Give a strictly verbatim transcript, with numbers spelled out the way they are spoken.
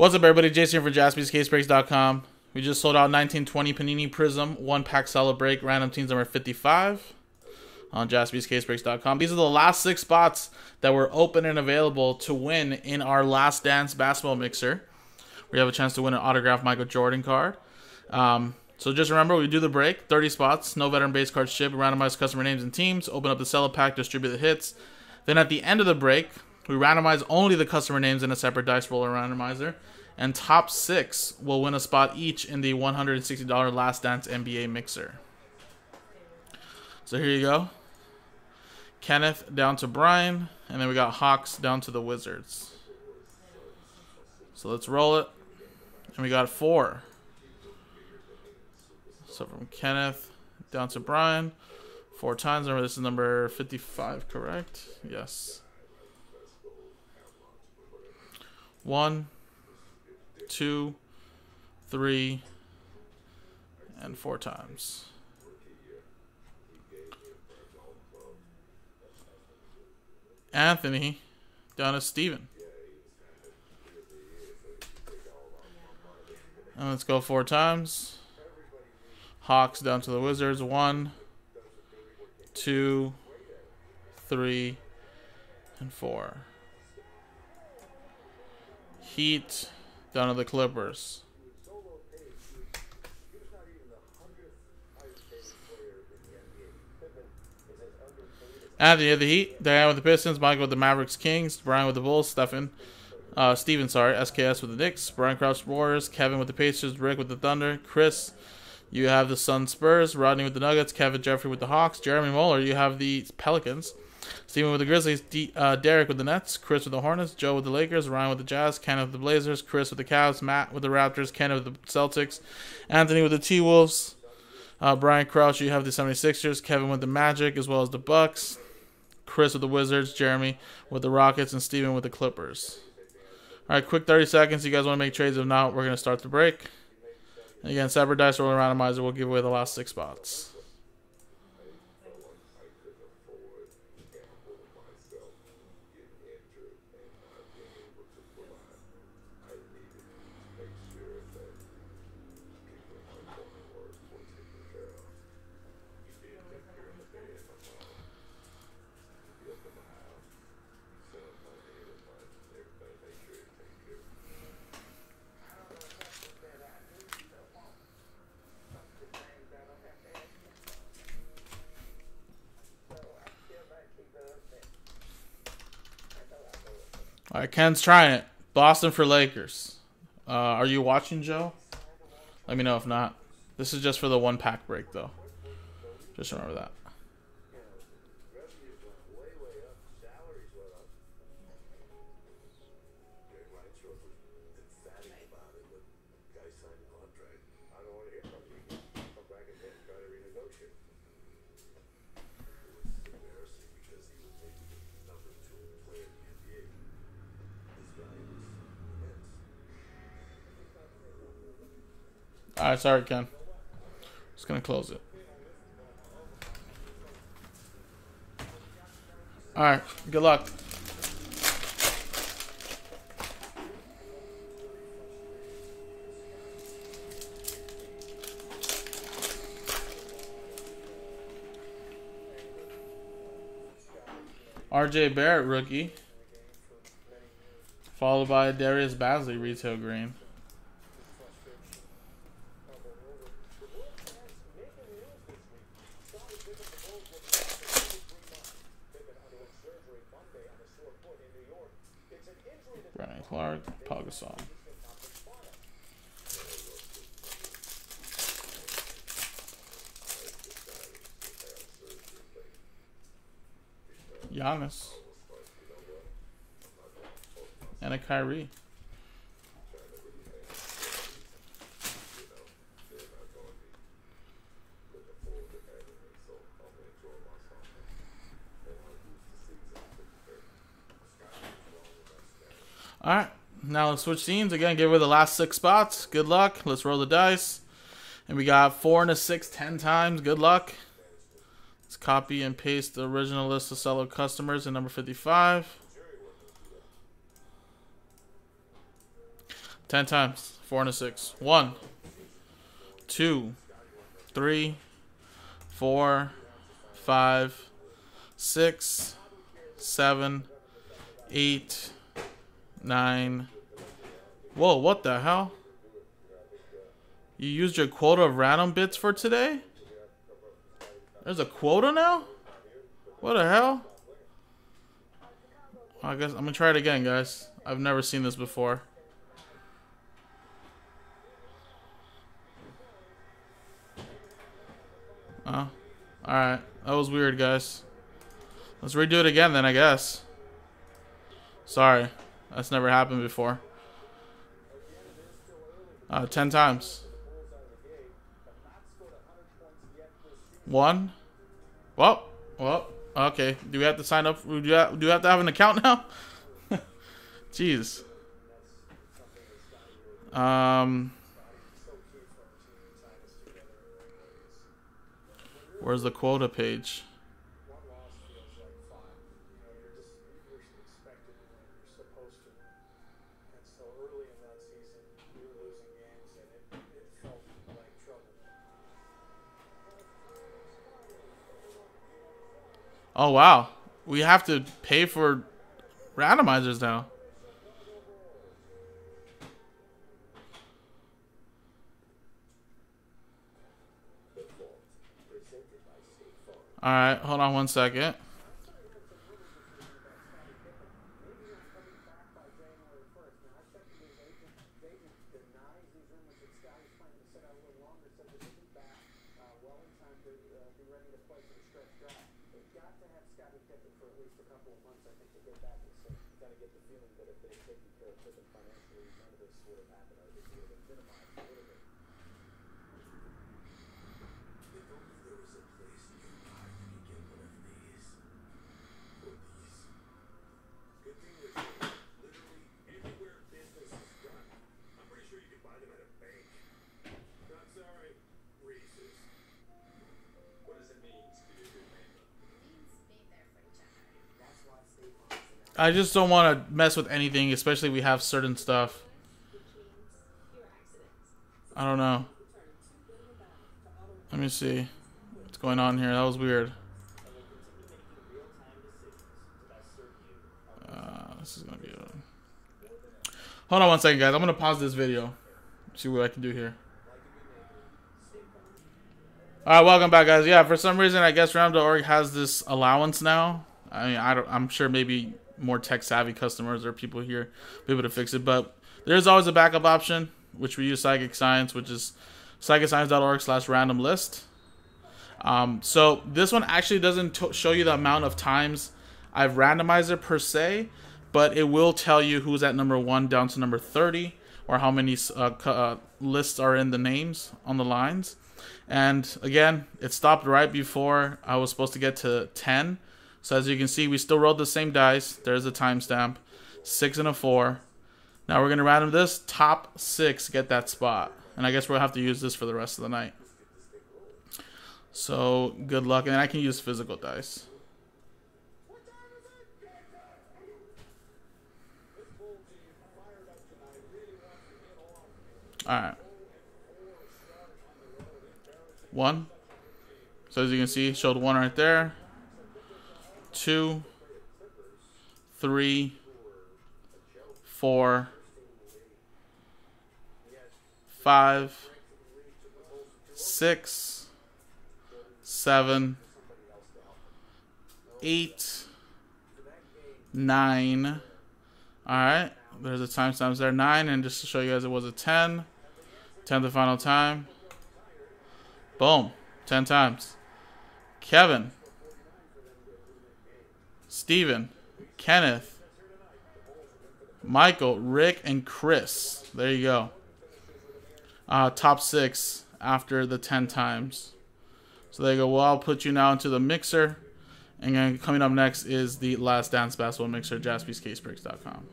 What's up, everybody? Jason here for Jaspys Case Breaks dot com. We just sold out nineteen twenty Panini Prism one pack solid break random teams number fifty-five on Jaspys Case Breaks dot com. These are the last six spots that were open and available to win in our Last Dance basketball mixer. We have a chance to win an autographed Michael Jordan card. Um, so just remember, we do the break, thirty spots, no veteran base card shipped, randomize customer names and teams, open up the sell pack, distribute the hits. Then at the end of the break, we randomize only the customer names in a separate dice roller randomizer, and top six will win a spot each in the one hundred sixty dollar Last Dance N B A mixer. So here you go. Kenneth down to Brian, and then we got Hawks down to the Wizards. So let's roll it, and we got four. So from Kenneth down to Brian, four times. Remember, this is number fifty-five, correct? Yes. One, two, three, and four times. Anthony down to Steven. And let's go four times. Hawks down to the Wizards. One, two, three, and four. Heat down to the Clippers. Anthony of the Heat, Diane with the Pistons, Michael with the Mavericks, Kings, Brian with the Bulls, Stephen, uh, Steven, sorry, S K S with the Knicks, Brian Crouch Warriors, Kevin with the Pacers, Rick with the Thunder, Chris, you have the Sun Spurs, Rodney with the Nuggets, Kevin Jeffrey with the Hawks, Jeremy Moeller, you have the Pelicans, Steven with the Grizzlies, D uh, Derek with the Nets, Chris with the Hornets, Joe with the Lakers, Ryan with the Jazz, Kenneth with the Blazers, Chris with the Cavs, Matt with the Raptors, Kenneth with the Celtics, Anthony with the T-Wolves, uh, Brian Crouch, you have the seventy-sixers, Kevin with the Magic as well as the Bucks, Chris with the Wizards, Jeremy with the Rockets, and Steven with the Clippers. All right, quick thirty seconds. You guys want to make trades? If not, we're going to start the break. And again, separate dice roller randomizer. We'll give away the last six spots. All right, Ken's trying it. Boston for Lakers. Uh, are you watching, Joe? Let me know if not. This is just for the one-pack break, though. Just remember that. All right, sorry, Ken. Just gonna close it. All right, good luck. R J Barrett, rookie. Followed by Darius Bazley, retail green. Brandon Clark, Paul Gasol. Giannis. And a Kyrie. All right, now let's switch teams. Again, give away the last six spots. Good luck. Let's roll the dice. And we got four and a six ten times. Good luck. Let's copy and paste the original list of seller customers in number fifty-five. ten times. Four and a six. One, two, three, four, five, six, seven, eight, nine. Whoa, what the hell? You used your quota of random bits for today? There's a quota now? What the hell? I guess I'm gonna try it again, guys. I've never seen this before. Oh, alright. That was weird, guys. Let's redo it again then, I guess. Sorry. That's never happened before. Uh, ten times. One. Well, well. Okay. Do we have to sign up? Do we have, do we have to have an account now? Jeez. Um. Where's the quota page? Oh, wow. We have to pay for randomizers now. Alright, hold on one second. I just don't want to mess with anything, especially we have certain stuff. I don't know. Let me see what's going on here. That was weird. Uh, this is gonna be. A... Hold on one second, guys. I'm gonna pause this video. See what I can do here. All right, welcome back, guys. Yeah, for some reason, I guess random dot org has this allowance now. I mean, I don't. I'm sure maybe more tech-savvy customers or people here be able to fix it, but there's always a backup option, which we use Psychic Science, which is psychic science dot org slash random list. Um, so this one actually doesn't t show you the amount of times I've randomized it per se, but it will tell you who's at number one down to number thirty, or how many uh, uh, lists are in the names on the lines. And again, it stopped right before I was supposed to get to ten. So as you can see, we still rolled the same dice. There's a timestamp. Six and a four. Now we're going to random this. Top six get that spot. And I guess we'll have to use this for the rest of the night. So good luck. And I can use physical dice. Alright. One. So as you can see, showed one right there. Two, three, four, five, six, seven, eight, nine. All right, there's a timestamp there, nine, and just to show you guys, it was a ten. ten the final time. Boom, ten times. Kevin. Steven, Kenneth, Michael, Rick, and Chris. There you go. Uh, top six after the ten times. So there you go. Well, I'll put you now into the mixer. And then coming up next is the Last Dance Basketball Mixer, Jaspys Case Breaks dot com.